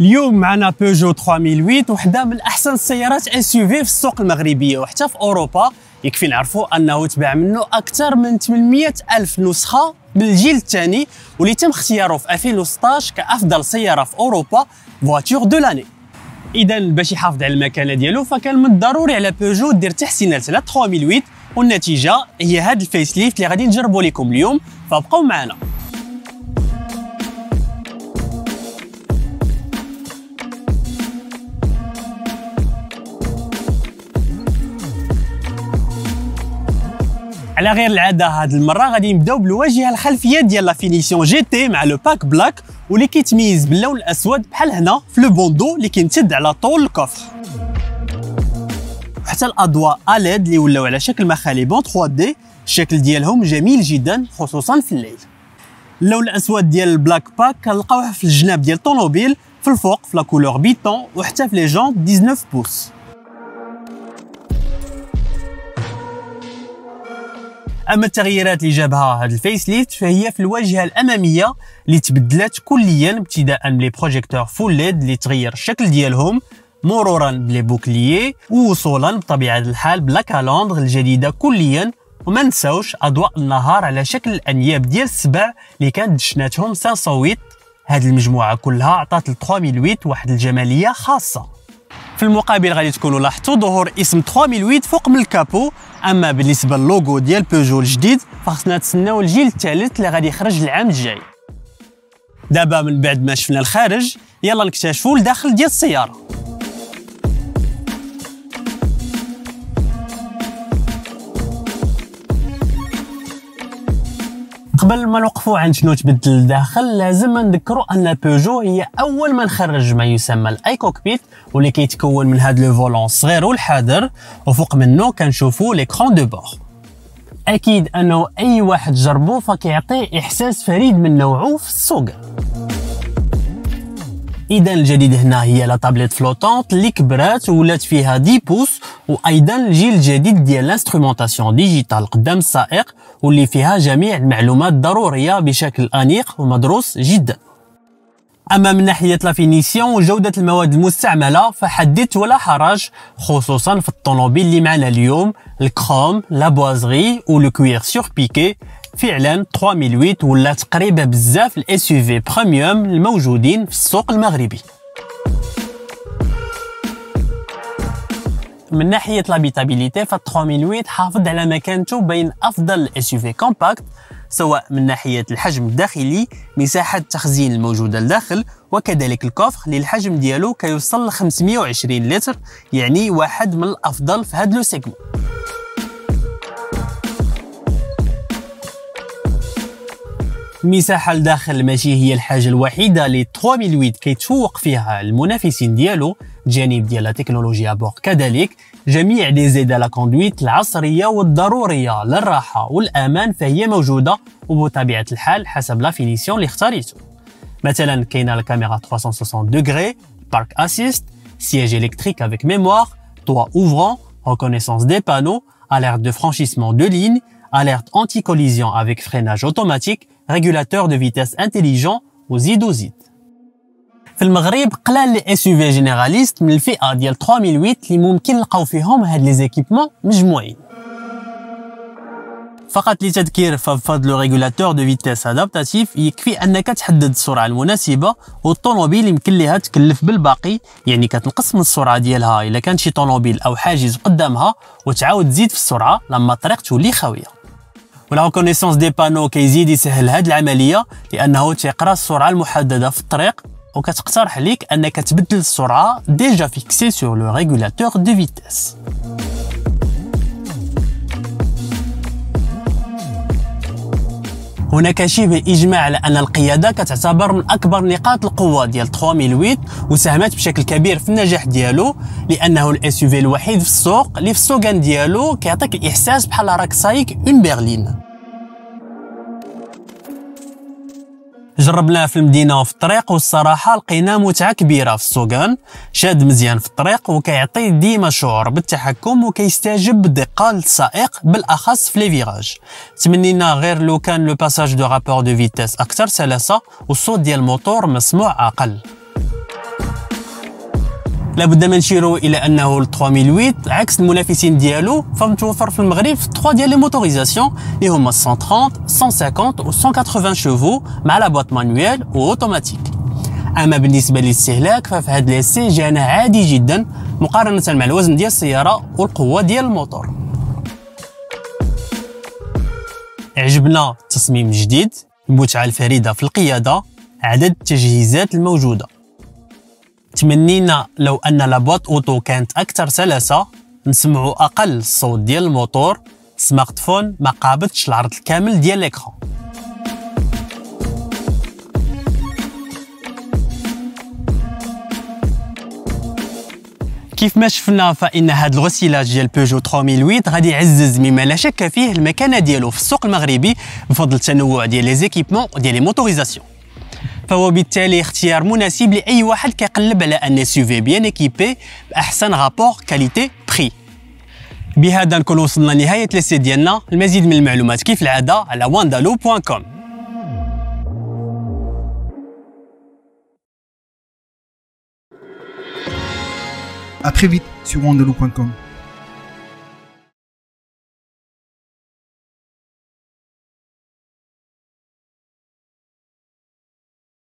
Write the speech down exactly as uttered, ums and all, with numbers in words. اليوم معنا بيجو ثلاثة آلاف وثمانية وحده من احسن السيارات اس يو في في السوق المغربيه وحتى في اوروبا. يكفي نعرفوا انه تباع منه اكثر من ثمانمائة ألف نسخه بالجيل الثاني، واللي تم اختياره في ألفين وستة عشر كافضل سياره في اوروبا فواتور دو لاني. اذا باش يحافظ على المكانه ديالو فكان من الضروري على بيجو دير تحسينات على ثلاثة آلاف وثمانية، والنتيجه هي هذا الفيس ليفت اللي غادي نجربوا لكم اليوم، فابقوا معنا. على غير العاده هذه المره غادي نبداو بالواجهه الخلفيه ديال لا فينيسيون جي تي مع لو باك بلاك، واللي كيتميز باللون الاسود بحال هنا في لو بوندو اللي كيمتد على طول الكفر، حتى الاضواء اليد اللي ولاو على شكل مخالبون ثلاثة دي. الشكل ديالهم جميل جدا خصوصا في الليل. اللون الاسود ديال البلاك باك كنلقاوه في الجناب ديال الطوموبيل، في الفوق في لا كولور بيتون، وحتى في لي جون تسعة عشر بوص. اما التغييرات اللي جابها هذا الفيس ليفت فهي في الواجهه الاماميه اللي تبدلت كليا، ابتداء من لي بروجيكتور فول ليد اللي تغير الشكل ديالهم، مرورا بلي بوكليي، ووصولا بطبيعه الحال بلا كالوندر الجديده كليا. وما نساوش اضواء النهار على شكل الانياب ديال السبع اللي كانت دشناتهم خمسمائة وثمانية. هذه المجموعه كلها عطات ل ثلاثة آلاف وثمانية واحد الجماليه خاصه. في المقابل غادي تكونوا لاحظتوا ظهور اسم ثلاثة آلاف وثمانية فوق من الكابو. اما بالنسبه للوغو ديال بيجو الجديد فخصنا نتسناو الجيل الثالث اللي غادي يخرج العام الجاي. دابا من بعد ما شفنا الخارج يلا نكتشفوا الداخل ديال السياره. قبل ما نوقفوا عند شنو تبدل الداخل لازم نذكروا ان بيجو هي اول من خرج ما يسمى الاي كوكبيت، واللي كيتكون من هذا لو فولون الصغير والحاضر، وفوق منه كنشوفوا ليكرون دو بور. اكيد انه اي واحد جربو فكيعطيه احساس فريد من نوعه في السوق. اذا الجديد هنا هي لا تابليت فلوتونت اللي كبرات ولات فيها عشرة بوص، وايضا الجيل الجديد ديال لانسترومونطاسيون ديجيتال قدام السائق، واللي فيها جميع المعلومات الضروريه بشكل انيق ومدروس جدا. اما من ناحيه لا فينيسيون وجوده المواد المستعمله فحدث ولا حرج، خصوصا في الطوموبيل اللي معنا اليوم، الكروم، لا بوازغي ولو كوير سور بيكي. فعلا ثلاثة آلاف وثمانية ولات قريبه بزاف الاس يو في بريميوم الموجودين في السوق المغربي. من ناحيه لابيتابيليتي ف ثلاثة آلاف وثمانية حافظ على مكانته بين افضل الاس يو في كومباكت، سواء من ناحيه الحجم الداخلي، مساحه التخزين الموجوده لداخل، وكذلك الكوفر اللي الحجم ديالو كيوصل ل خمسمائة وعشرين لتر، يعني واحد من الافضل في هذا لو سيغمون. المساحه لداخل ماشي هي الحاجه الوحيده اللي ثلاثة آلاف وثمانية كيتفوق فيها المنافسين ديالو، جانب ديال لا تكنولوجيا بور كذلك جميع لي زيد لا كوندويت العصريه والضروريه للراحه والامان فهي موجوده، وبطبيعه الحال حسب لا فينيسيون اللي اختاريتو. مثلا كاينه الكاميرا ثلاثمائة وستين دوغري، بارك اسيست، سياج الكتريك افيك ميموار، توا اوفرون، ريكونيسونس دي بانو، اليرت دو فرانشيسمون دو لين، اليرت انتي كوليزيون افيك فريناج اوتوماتيك، ريغولاتور دو فيتاس انتيليجون وزيد وزيد. في المغرب قلال لي اس يو في جينيراليست من الفئه ديال ثلاثة آلاف وثمانية اللي ممكن نلقاو فيهم هاد لي زيكيبمون مجموعين. فقط لتذكير فهاد لو ريغولاتور دو فيتاس ادابتاتيف يكفي انك تحدد السرعه المناسبه، والطوموبيل يمكن ليها تكلف بالباقي، يعني كتنقص من السرعه ديالها الا كان شي طوموبيل او حاجز قدامها، وتعاود تزيد في السرعه لما الطريق تولي خاويه. ولا ريكونيسونس دي بانو كيزيد يسهل هاد العمليه، لانه تيقرا السرعه المحدده في الطريق، وكتقترح ليك انك تبدل السرعه ديجا فيكسي سور لو ريغولاتور دو فيتاس. هناك شبه اجماع على ان القياده كتعتبر من اكبر نقاط القوه ديال ثلاثة آلاف وثمانية، وساهمت بشكل كبير في النجاح ديالو، لانه الاس يو في الوحيد في السوق اللي في السلوغان ديالو كيعطيك الاحساس بحال راك سايق اون برلين. جربناه في المدينه وفي الطريق، والصراحه لقينا متعه كبيره في السلوغان، شاد مزيان في الطريق وكيعطي ديما شعور بالتحكم وكيستجب بدقه للسائق بالاخص في لي فيراج. تمنينا غير لو كان لو باساج دو رابور دو فيتاس اكثر سلاسه والصوت ديال الموتور مسموع اقل. لابد ما نشيروا الى انه ال ثلاثة آلاف وثمانية عكس المنافسين ديالو فمتوفر في المغرب في ثلاثة ديال لي موتوريزاسيون اللي هما مية وثلاثين مية وخمسين و مية وثمانين شوفو مع لا بواط مانويل و اوتوماتيك. اما بالنسبه للاستهلاك ففي هاد ليسي جانا عادي جدا مقارنه مع الوزن ديال السياره والقوه ديال الموتور. عجبنا التصميم الجديد، المتعه الفريده في القياده، عدد التجهيزات الموجوده. تمنينا لو ان لابواط اوتو كانت اكثر سلاسه، نسمعوا اقل الصوت ديال الموتور. سمارت فون ما قابلتش العرض الكامل ديال ليكران. كيف ما شفنا فان هذا الغسيلاج ديال بيجو ثلاثة آلاف وثمانية غادي يعزز مما لا شك فيه المكانه ديالو في السوق المغربي بفضل التنوع ديال لي زيكيبمون ديال لي موتوريزاسيون، فهو بالتالي اختيار مناسب لاي واحد كيقلب على ان اس يو في بيان ايكيبي باحسن رابور كاليتي بري. بهذا نكون وصلنا لنهايه ليسي ديالنا. المزيد من المعلومات كيف العاده على واندالو دوت كوم. À très vite sur wandaloo point com.